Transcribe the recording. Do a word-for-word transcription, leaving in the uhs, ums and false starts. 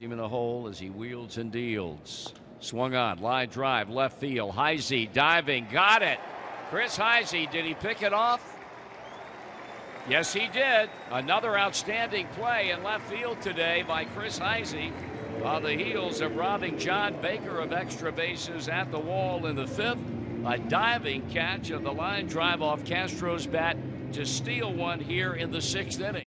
Him in the hole as he wields and deals. Swung on, line drive, left field. Heisey diving, got it. Chris Heisey, did he pick it off? Yes, he did. Another outstanding play in left field today by Chris Heisey on the heels of robbing John Baker of extra bases at the wall in the fifth. A diving catch of the line drive off Castro's bat to steal one here in the sixth inning.